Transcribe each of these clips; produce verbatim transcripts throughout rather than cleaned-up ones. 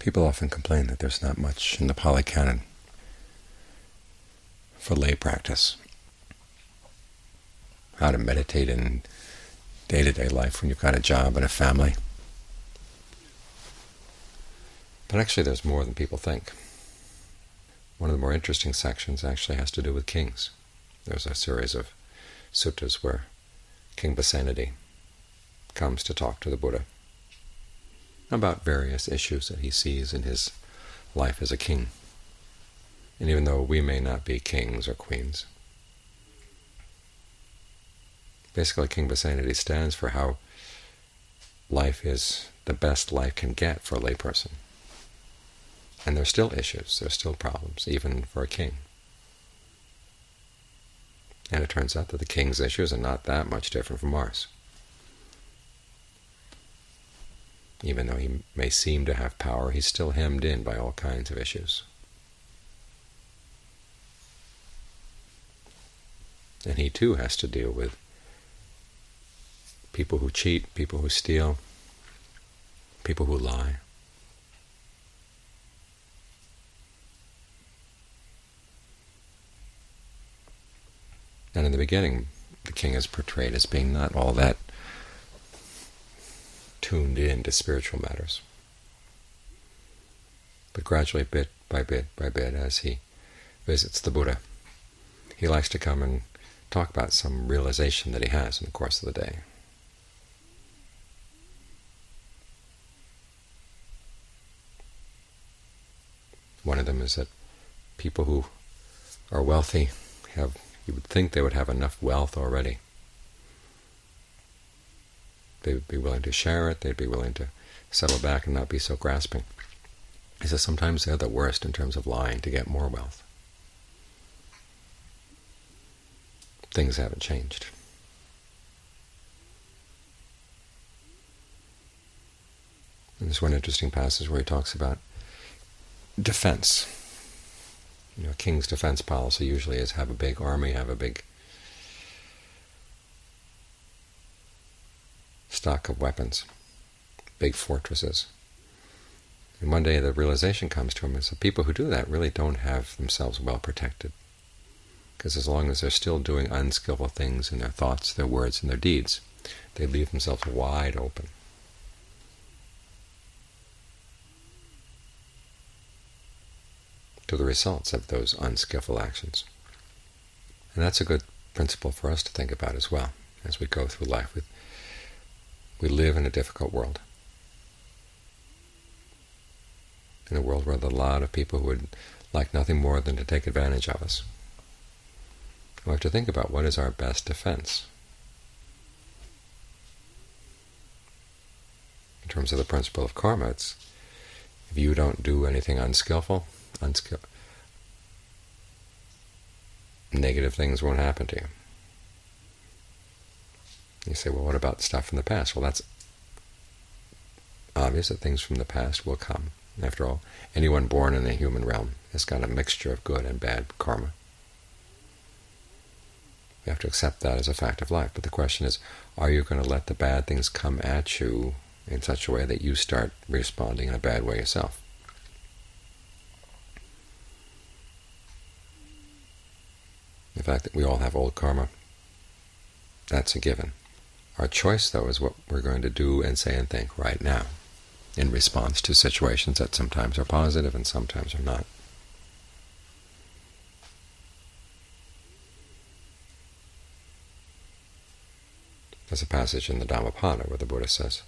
People often complain that there's not much in the Pali Canon for lay practice, how to meditate in day-to-day life when you've got a job and a family. But actually there's more than people think. One of the more interesting sections actually has to do with kings. There's a series of suttas where King Pasenadi comes to talk to the Buddha about various issues that he sees in his life as a king. And even though we may not be kings or queens, basically King Pasenadi stands for how life is the best life can get for a layperson. And there's still issues, there's still problems, even for a king. And it turns out that the king's issues are not that much different from ours. Even though he may seem to have power, he's still hemmed in by all kinds of issues. And he too has to deal with people who cheat, people who steal, people who lie. And in the beginning, the king is portrayed as being not all that tuned in to spiritual matters. But gradually, bit by bit by bit, as he visits the Buddha, he likes to come and talk about some realization that he has in the course of the day. One of them is that people who are wealthy have, you would think they would have enough wealth already. They would be willing to share it, they'd be willing to settle back and not be so grasping. He says sometimes they're the worst in terms of lying to get more wealth. Things haven't changed. And there's one interesting passage where he talks about defense. You know, a king's defense policy usually is have a big army, have a big stock of weapons, big fortresses. And one day the realization comes to him is that people who do that really don't have themselves well protected. Because as long as they're still doing unskillful things in their thoughts, their words, and their deeds, they leave themselves wide open. To the results of those unskillful actions. And that's a good principle for us to think about as well as we go through life. We, we live in a difficult world, in a world where there are a lot of people who would like nothing more than to take advantage of us. We have to think about what is our best defense in terms of the principle of karma. It's if you don't do anything unskillful, Unskill. negative things won't happen to you. You say, well, what about stuff from the past? Well, that's obvious that things from the past will come. After all, anyone born in the human realm has got a mixture of good and bad karma. We have to accept that as a fact of life. But the question is, are you going to let the bad things come at you in such a way that you start responding in a bad way yourself? The fact that we all have old karma, that's a given. Our choice, though, is what we're going to do and say and think right now in response to situations that sometimes are positive and sometimes are not. There's a passage in the Dhammapada where the Buddha says,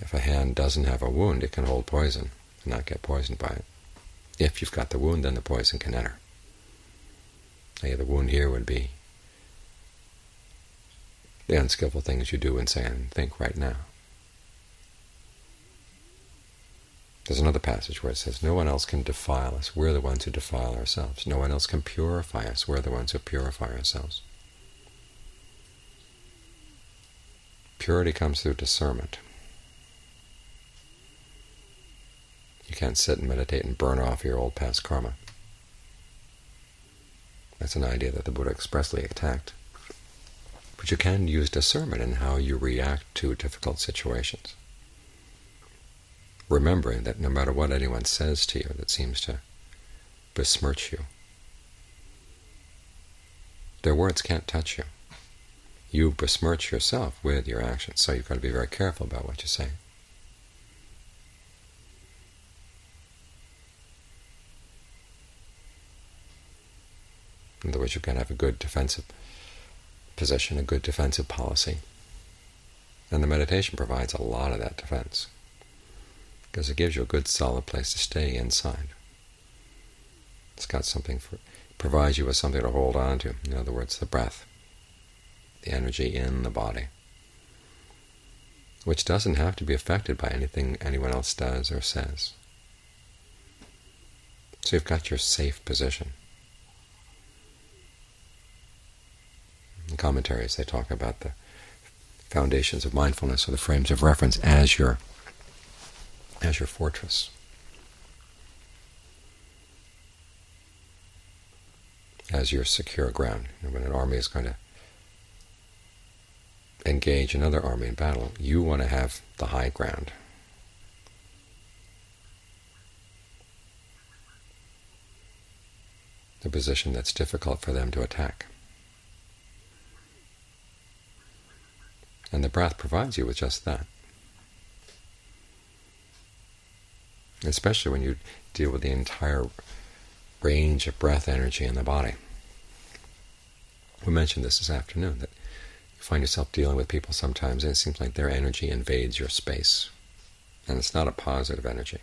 if a hand doesn't have a wound, it can hold poison and not get poisoned by it. If you've got the wound, then the poison can enter. Yeah, the wound here would be the unskillful things you do and say and think right now. There's another passage where it says, no one else can defile us, we're the ones who defile ourselves. No one else can purify us, we're the ones who purify ourselves. Purity comes through discernment. You can't sit and meditate and burn off your old past karma. That's an idea that the Buddha expressly attacked. But you can use discernment in how you react to difficult situations. remembering that no matter what anyone says to you that seems to besmirch you, their words can't touch you. You besmirch yourself with your actions, so you've got to be very careful about what you say. In other words, you can have a good defensive position, a good defensive policy. And the meditation provides a lot of that defense, because it gives you a good solid place to stay inside. It's got something for, provides you with something to hold on to. In other words, the breath, the energy in the body, which doesn't have to be affected by anything anyone else does or says. So you've got your safe position. In commentaries they talk about the foundations of mindfulness, or the frames of reference, as your as your fortress. As your secure ground. And when an army is going to engage another army in battle, you want to have the high ground. The position that's difficult for them to attack. And the breath provides you with just that. Especially when you deal with the entire range of breath energy in the body. We mentioned this this afternoon, that you find yourself dealing with people sometimes and it seems like their energy invades your space. And it's not a positive energy.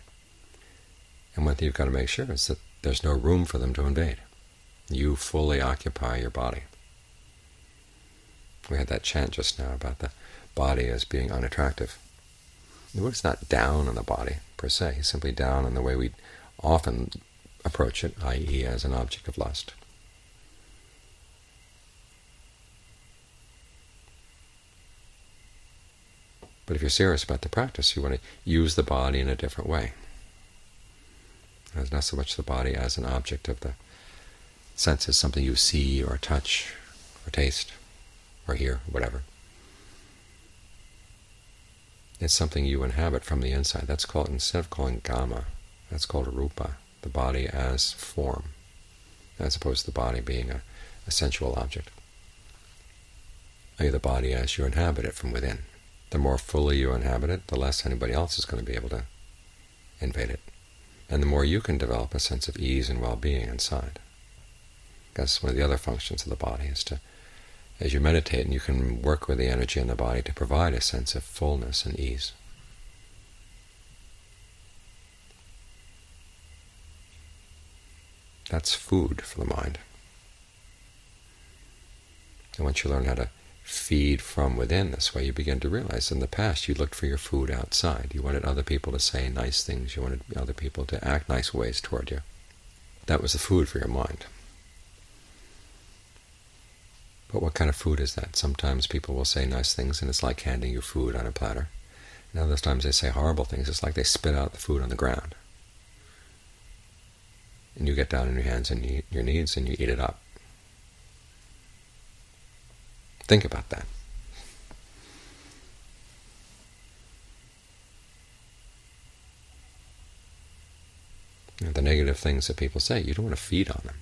And one thing you've got to make sure is that there's no room for them to invade. You fully occupy your body. We had that chant just now about the body as being unattractive. The Buddha's not down on the body, per se. He's simply down on the way we often approach it, that is as an object of lust. But if you're serious about the practice, you want to use the body in a different way. It's not so much the body as an object of the senses, something you see or touch or taste. Or here, whatever. It's something you inhabit from the inside. That's called, instead of calling Gama, that's called Rupa, the body as form, as opposed to the body being a, a sensual object. Only the body as you inhabit it from within. The more fully you inhabit it, the less anybody else is going to be able to invade it. And the more you can develop a sense of ease and well-being inside. That's one of the other functions of the body, is to, as you meditate, and you can work with the energy in the body to provide a sense of fullness and ease. That's food for the mind. And once you learn how to feed from within this way, you begin to realize in the past you looked for your food outside. You wanted other people to say nice things. You wanted other people to act nice ways toward you. That was the food for your mind. But what kind of food is that? Sometimes people will say nice things, and it's like handing you food on a platter. And other times they say horrible things. It's like they spit out the food on the ground. And you get down on your hands and your knees, and you eat it up. Think about that. You know, the negative things that people say, you don't want to feed on them.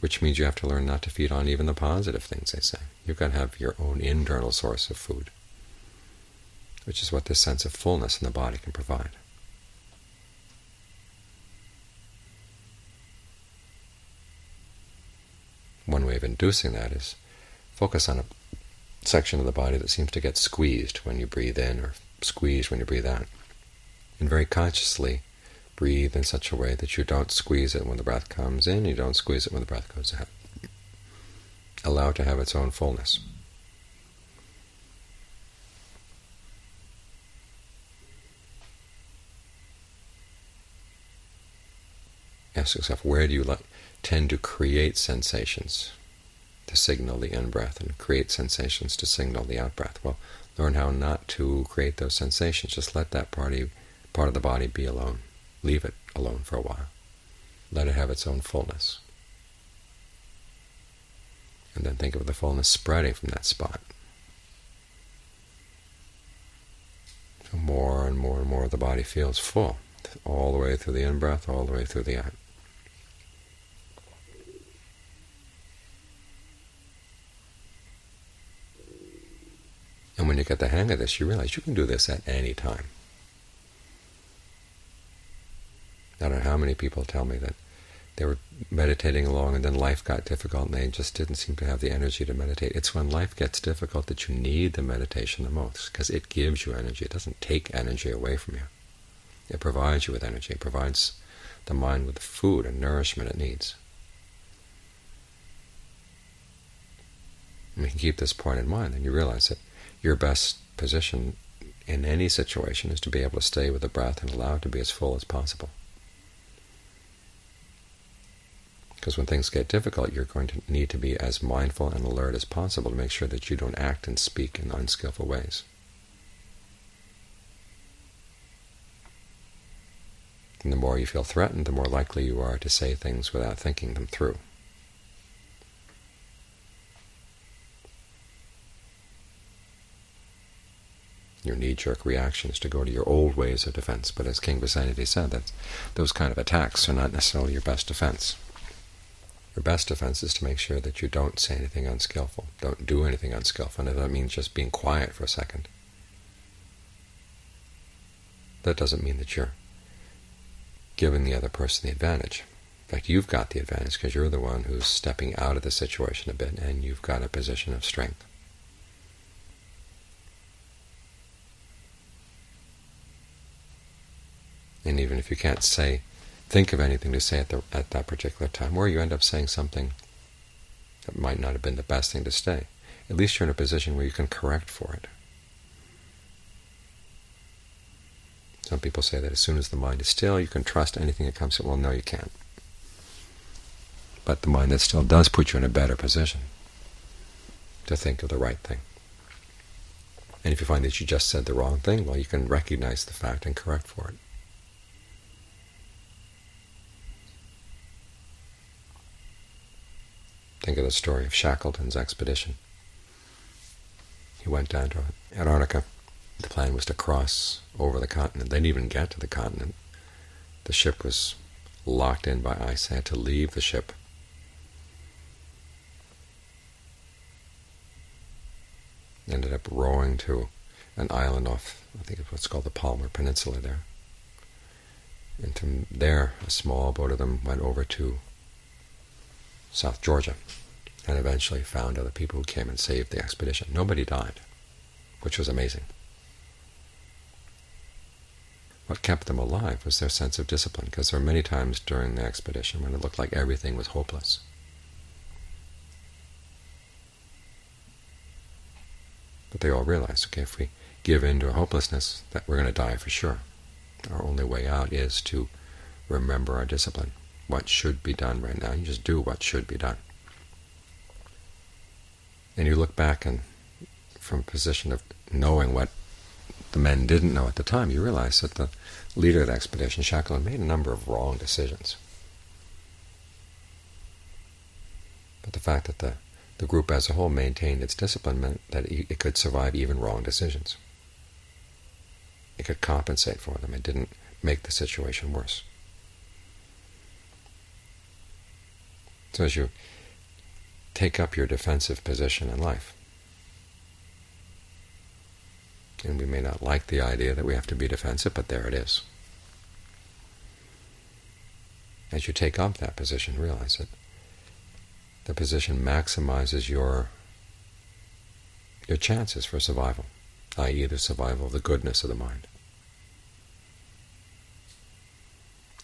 Which means you have to learn not to feed on even the positive things they say. You've got to have your own internal source of food, which is what this sense of fullness in the body can provide. One way of inducing that is focus on a section of the body that seems to get squeezed when you breathe in or squeezed when you breathe out. And very consciously breathe in such a way that you don't squeeze it when the breath comes in, you don't squeeze it when the breath goes out. Allow it to have its own fullness. Ask yourself, where do you tend to create sensations to signal the in-breath and create sensations to signal the out-breath? Well, learn how not to create those sensations. Just let that party, part of the body be alone. Leave it alone for a while. Let it have its own fullness. And then think of the fullness spreading from that spot. So more and more and more of the body feels full. breath, all the way through the in-breath, all the way through the out. And when you get the hang of this, you realize you can do this at any time. I don't know how many people tell me that they were meditating along and then life got difficult and they just didn't seem to have the energy to meditate. It's when life gets difficult that you need the meditation the most, because it gives you energy. It doesn't take energy away from you. It provides you with energy. It provides the mind with the food and nourishment it needs. And we can keep this point in mind, and you realize that your best position in any situation is to be able to stay with the breath and allow it to be as full as possible. Because when things get difficult, you're going to need to be as mindful and alert as possible to make sure that you don't act and speak in unskillful ways. And the more you feel threatened, the more likely you are to say things without thinking them through. Your knee-jerk reaction is to go to your old ways of defense. But as King Pasenadi said, that those kind of attacks are not necessarily your best defense. Your best defense is to make sure that you don't say anything unskillful, don't do anything unskillful. And that means just being quiet for a second. That doesn't mean that you're giving the other person the advantage. In fact, you've got the advantage because you're the one who's stepping out of the situation a bit, and you've got a position of strength. And even if you can't say, think of anything to say at, the, at that particular time, or you end up saying something that might not have been the best thing to say, at least you're in a position where you can correct for it. Some people say that as soon as the mind is still, you can trust anything that comes in. Well, no, you can't. But the mind that's still does put you in a better position to think of the right thing. And if you find that you just said the wrong thing, well, you can recognize the fact and correct for it. Think of the story of Shackleton's expedition. He went down to Antarctica. The plan was to cross over the continent. They didn't even get to the continent. The ship was locked in by ice. They had to leave the ship. Ended up rowing to an island off, I think it's what's called the Palmer Peninsula there. And from there, a small boat of them went over to South Georgia, and eventually found other people who came and saved the expedition. Nobody died, which was amazing. What kept them alive was their sense of discipline, because there were many times during the expedition when it looked like everything was hopeless. But they all realized, okay, if we give in to hopelessness, that we're going to die for sure. Our only way out is to remember our discipline. What should be done right now. You just do what should be done. And you look back and from a position of knowing what the men didn't know at the time, you realize that the leader of the expedition, Shackleton, made a number of wrong decisions. But the fact that the, the group as a whole maintained its discipline meant that it, it could survive even wrong decisions. It could compensate for them. It didn't make the situation worse. So as you take up your defensive position in life, and we may not like the idea that we have to be defensive, but there it is. As you take up that position, realize that the position maximizes your your chances for survival, that is the survival of the goodness of the mind.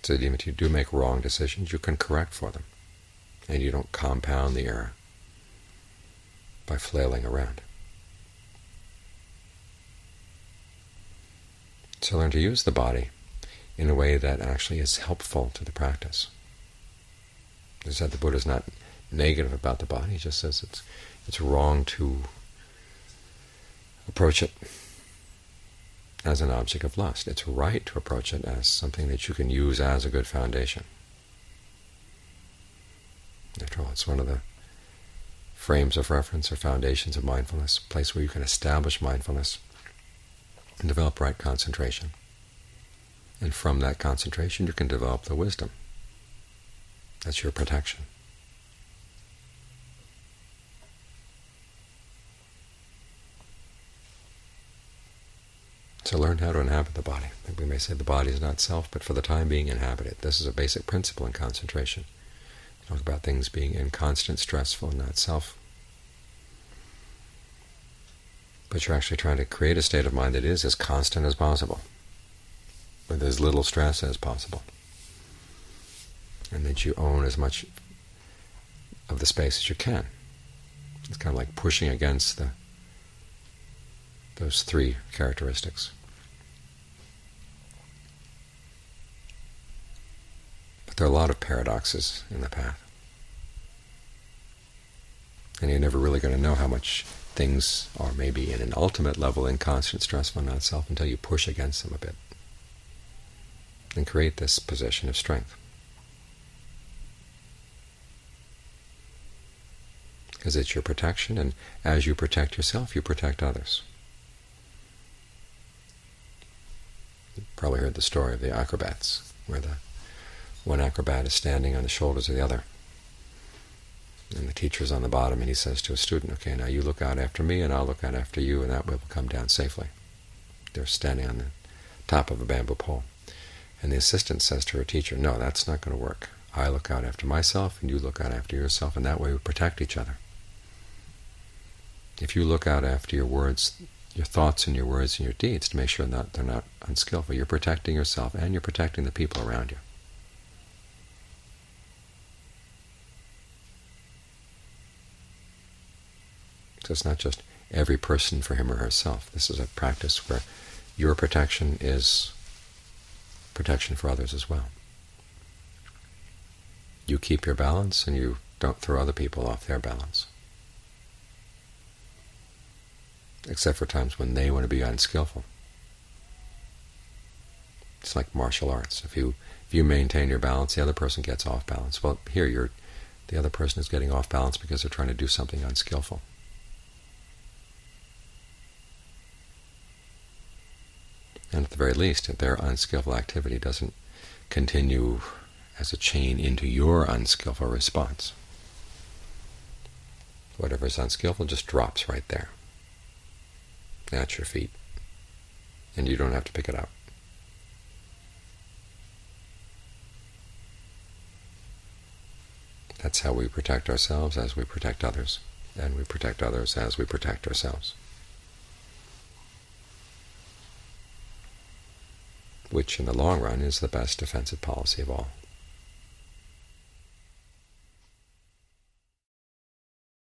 So that even if you do make wrong decisions, you can correct for them. And you don't compound the error by flailing around. So learn to use the body in a way that actually is helpful to the practice. As I said, the Buddha is not negative about the body. He just says it's, it's wrong to approach it as an object of lust. It's right to approach it as something that you can use as a good foundation. After all, it's one of the frames of reference or foundations of mindfulness, a place where you can establish mindfulness and develop right concentration And from that concentration you can develop the wisdom. That's your protection. So learn how to inhabit the body. We may say the body is not self, but for the time being inhabit it. This is a basic principle in concentration. Talk about things being inconstant, stressful, and not self. But you're actually trying to create a state of mind that is as constant as possible, with as little stress as possible, and that you own as much of the space as you can. It's kind of like pushing against the those three characteristics. But there are a lot of paradoxes in the path, and you're never really going to know how much things are maybe in an ultimate level inconstant, stressful, not self until you push against them a bit and create this position of strength. Because it's your protection, and as you protect yourself, you protect others. You probably heard the story of the acrobats, where the one acrobat is standing on the shoulders of the other, and the teacher's on the bottom, and he says to a student, "Okay, now you look out after me, and I'll look out after you, and that way we'll come down safely." They're standing on the top of a bamboo pole. And the assistant says to her teacher, "No, that's not going to work. I look out after myself, and you look out after yourself, and that way we protect each other. If you look out after your words, your thoughts and your words and your deeds to make sure that they're not unskillful, you're protecting yourself and you're protecting the people around you." So it's not just every person for him or herself. This is a practice where your protection is protection for others as well. You keep your balance and you don't throw other people off their balance, except for times when they want to be unskillful. It's like martial arts. If you if you maintain your balance, the other person gets off balance. Well, here you're the other person is getting off balance because they're trying to do something unskillful. And at the very least, if their unskillful activity doesn't continue as a chain into your unskillful response, whatever is unskillful just drops right there at your feet, and you don't have to pick it up. That's how we protect ourselves as we protect others, and we protect others as we protect ourselves, which in the long run is the best defensive policy of all.